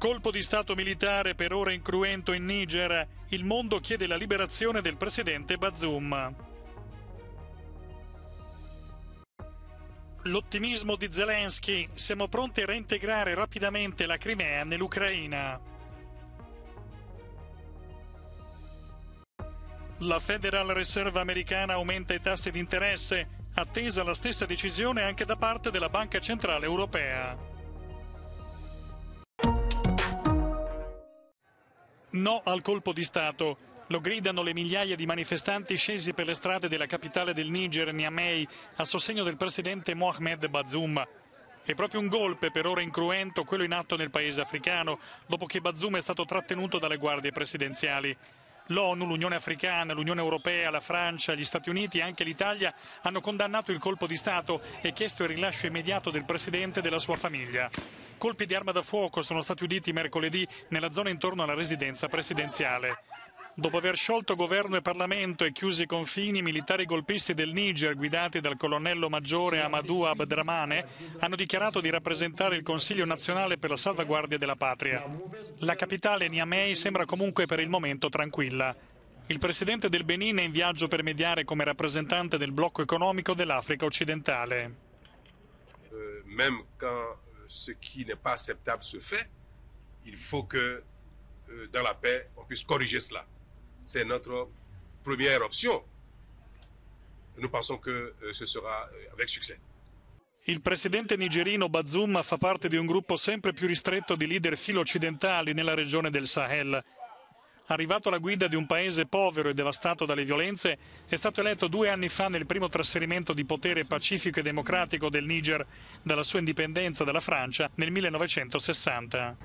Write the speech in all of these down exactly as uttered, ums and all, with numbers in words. Colpo di stato militare per ora incruento in Niger, il mondo chiede la liberazione del presidente Bazoum. L'ottimismo di Zelensky, siamo pronti a reintegrare rapidamente la Crimea nell'Ucraina. La Federal Reserve americana aumenta i tassi di interesse, attesa la stessa decisione anche da parte della Banca Centrale Europea. No al colpo di Stato, lo gridano le migliaia di manifestanti scesi per le strade della capitale del Niger, Niamey, a sostegno del presidente Mohamed Bazoum. È proprio un golpe per ora incruento quello in atto nel paese africano, dopo che Bazoum è stato trattenuto dalle guardie presidenziali. L'ONU, l'Unione Africana, l'Unione Europea, la Francia, gli Stati Uniti e anche l'Italia hanno condannato il colpo di Stato e chiesto il rilascio immediato del presidente e della sua famiglia. Colpi di arma da fuoco sono stati uditi mercoledì nella zona intorno alla residenza presidenziale. Dopo aver sciolto governo e Parlamento e chiuso i confini, militari golpisti del Niger, guidati dal colonnello maggiore Amadou Abdramane, hanno dichiarato di rappresentare il Consiglio Nazionale per la salvaguardia della patria. La capitale Niamey sembra comunque per il momento tranquilla. Il presidente del Benin è in viaggio per mediare come rappresentante del blocco economico dell'Africa occidentale. Uh, même quand... Ce qui n'est pas acceptable se fait, il faut que euh, dans la paix, on puisse corriger cela. C'est notre première option. Nous pensons que euh, ce sera euh, avec succès. Il presidente nigerino Bazoum fa parte di un gruppo sempre più ristretto di leader filo-occidentali nella regione del Sahel. Arrivato alla guida di un paese povero e devastato dalle violenze, è stato eletto due anni fa nel primo trasferimento di potere pacifico e democratico del Niger dalla sua indipendenza dalla Francia nel millenovecentosessanta.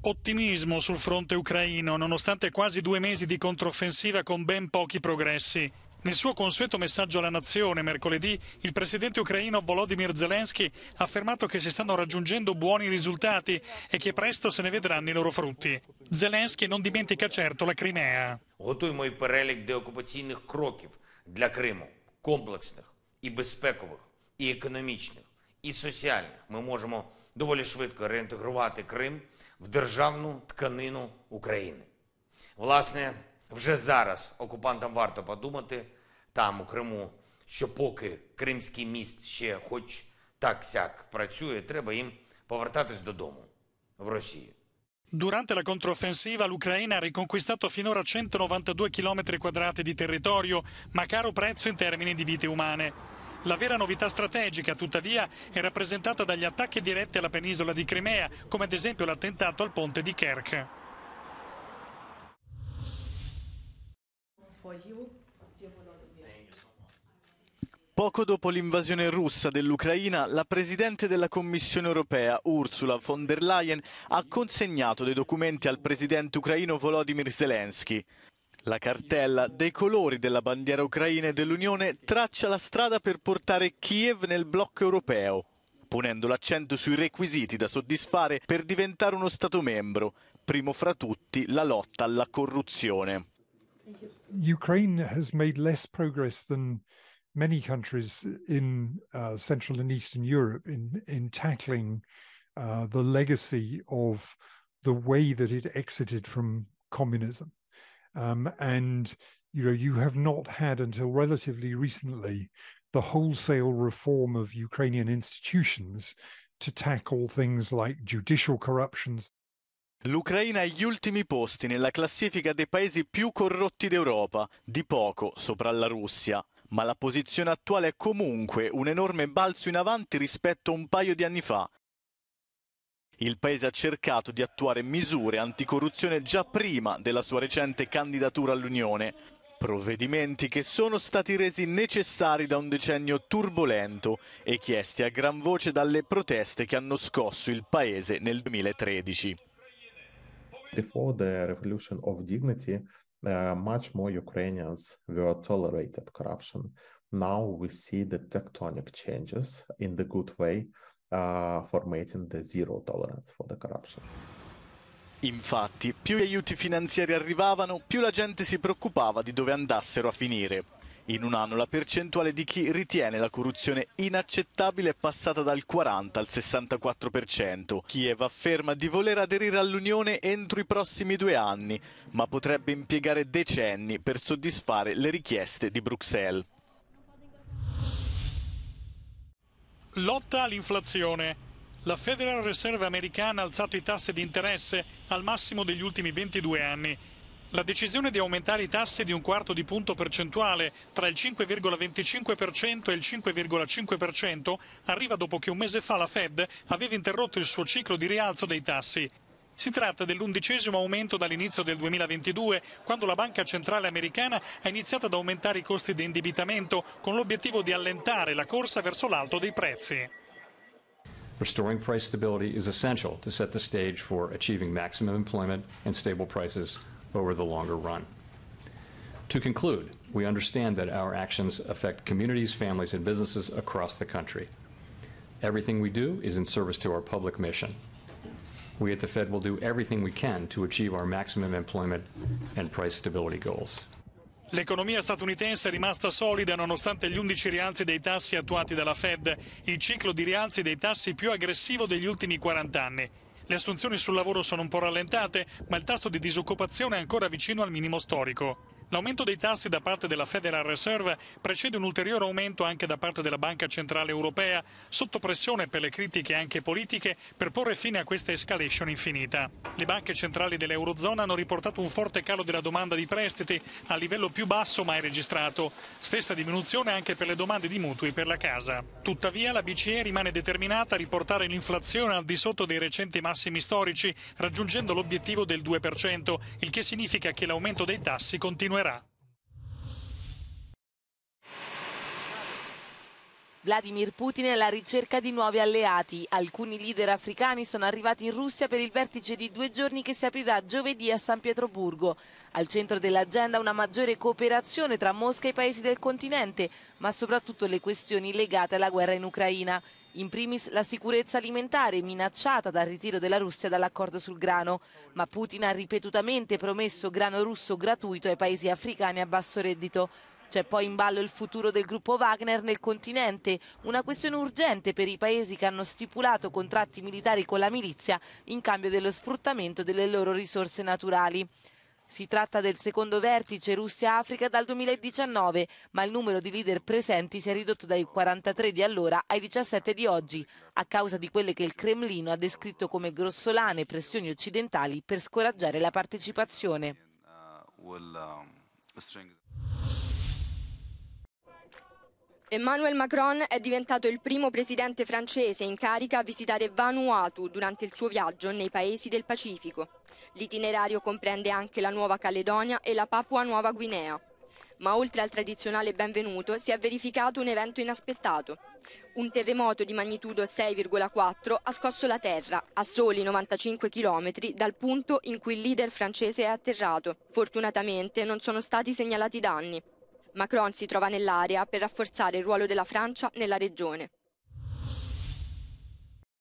Ottimismo sul fronte ucraino, nonostante quasi due mesi di controffensiva con ben pochi progressi. Nel suo consueto messaggio alla nazione, mercoledì, il presidente ucraino Volodymyr Zelensky ha affermato che si stanno raggiungendo buoni risultati e che presto se ne vedranno i loro frutti. Zelensky non dimentica certo la Crimea. Готуємо і перелік деокупаційних кроків для Криму, комплексних, і безпекових, і економічних, і соціальних. Ми можемо доволі швидко реінтегрувати Крим в державну тканину України. Власне, вже зараз окупантам варто подумати там у Криму, що поки кримський міст ще хоч так-сяк працює, треба їм повертатись додому, в Росію. Durante la controffensiva l'Ucraina ha riconquistato finora centonovantadue chilometri quadrati di territorio, ma a caro prezzo in termini di vite umane. La vera novità strategica, tuttavia, è rappresentata dagli attacchi diretti alla penisola di Crimea, come ad esempio l'attentato al ponte di Kerch. Poco dopo l'invasione russa dell'Ucraina, la Presidente della Commissione europea, Ursula von der Leyen, ha consegnato dei documenti al Presidente ucraino Volodymyr Zelensky. La cartella dei colori della bandiera ucraina e dell'Unione traccia la strada per portare Kiev nel blocco europeo, ponendo l'accento sui requisiti da soddisfare per diventare uno Stato membro, primo fra tutti la lotta alla corruzione. Ukraine has made less progress than many countries in uh, Central and Eastern Europe in, in tackling uh, the legacy of the way that it exited from communism. Um, and, you know, you have not had until relatively recently the wholesale reform of Ukrainian institutions to tackle things like judicial corruptions. L'Ucraina è agli ultimi posti nella classifica dei paesi più corrotti d'Europa, di poco sopra la Russia. Ma la posizione attuale è comunque un enorme balzo in avanti rispetto a un paio di anni fa. Il paese ha cercato di attuare misure anticorruzione già prima della sua recente candidatura all'Unione, provvedimenti che sono stati resi necessari da un decennio turbolento e chiesti a gran voce dalle proteste che hanno scosso il paese nel duemilatredici. Before the Revolution of Dignity, uh, much more Ukrainians were tolerated corruption. Now we see the tectonic changes in the good way, uh, formatting the zero tolerance for the corruption. Infatti, più gli aiuti finanziari arrivavano, più la gente si preoccupava di dove andassero a finire. In un anno la percentuale di chi ritiene la corruzione inaccettabile è passata dal quaranta al sessantaquattro per cento. Kiev afferma di voler aderire all'Unione entro i prossimi due anni, ma potrebbe impiegare decenni per soddisfare le richieste di Bruxelles. Lotta all'inflazione. La Federal Reserve americana ha alzato i tassi di interesse al massimo degli ultimi ventidue anni. La decisione di aumentare i tassi di un quarto di punto percentuale tra il cinque virgola venticinque per cento e il cinque virgola cinque per cento arriva dopo che un mese fa la Fed aveva interrotto il suo ciclo di rialzo dei tassi. Si tratta dell'undicesimo aumento dall'inizio del duemilaventidue, quando la Banca Centrale Americana ha iniziato ad aumentare i costi di indebitamento con l'obiettivo di allentare la corsa verso l'alto dei prezzi. Restoring price stability is essential to set the stage for achieving maximum employment and stable prices over the longer run. To conclude, we understand that our actions affect communities, families and businesses across the country. Everything we do is in service to our public mission. We at the Fed will do everything we can to achieve our maximum employment and price stability goals. L'economia statunitense è rimasta solida nonostante gli undici rialzi dei tassi attuati dalla Fed, il ciclo di rialzi dei tassi più aggressivo degli ultimi quaranta anni. Le assunzioni sul lavoro sono un po' rallentate, ma il tasso di disoccupazione è ancora vicino al minimo storico. L'aumento dei tassi da parte della Federal Reserve precede un ulteriore aumento anche da parte della Banca Centrale Europea, sotto pressione per le critiche anche politiche per porre fine a questa escalation infinita. Le banche centrali dell'Eurozona hanno riportato un forte calo della domanda di prestiti al livello più basso mai registrato, stessa diminuzione anche per le domande di mutui per la casa. Tuttavia la B C E rimane determinata a riportare l'inflazione al di sotto dei recenti massimi storici, raggiungendo l'obiettivo del due per cento, il che significa che l'aumento dei tassi continua. Vladimir Putin è alla ricerca di nuovi alleati. Alcuni leader africani sono arrivati in Russia per il vertice di due giorni che si aprirà giovedì a San Pietroburgo. Al centro dell'agenda una maggiore cooperazione tra Mosca e i paesi del continente, ma soprattutto le questioni legate alla guerra in Ucraina. In primis la sicurezza alimentare minacciata dal ritiro della Russia dall'accordo sul grano, ma Putin ha ripetutamente promesso grano russo gratuito ai paesi africani a basso reddito. C'è poi in ballo il futuro del gruppo Wagner nel continente, una questione urgente per i paesi che hanno stipulato contratti militari con la milizia in cambio dello sfruttamento delle loro risorse naturali. Si tratta del secondo vertice Russia-Africa dal duemiladiciannove, ma il numero di leader presenti si è ridotto dai quarantatré di allora ai diciassette di oggi, a causa di quelle che il Cremlino ha descritto come grossolane pressioni occidentali per scoraggiare la partecipazione. Emmanuel Macron è diventato il primo presidente francese in carica a visitare Vanuatu durante il suo viaggio nei paesi del Pacifico. L'itinerario comprende anche la Nuova Caledonia e la Papua Nuova Guinea. Ma oltre al tradizionale benvenuto si è verificato un evento inaspettato. Un terremoto di magnitudo sei virgola quattro ha scosso la terra, a soli novantacinque chilometri dal punto in cui il leader francese è atterrato. Fortunatamente non sono stati segnalati danni. Macron si trova nell'area per rafforzare il ruolo della Francia nella regione.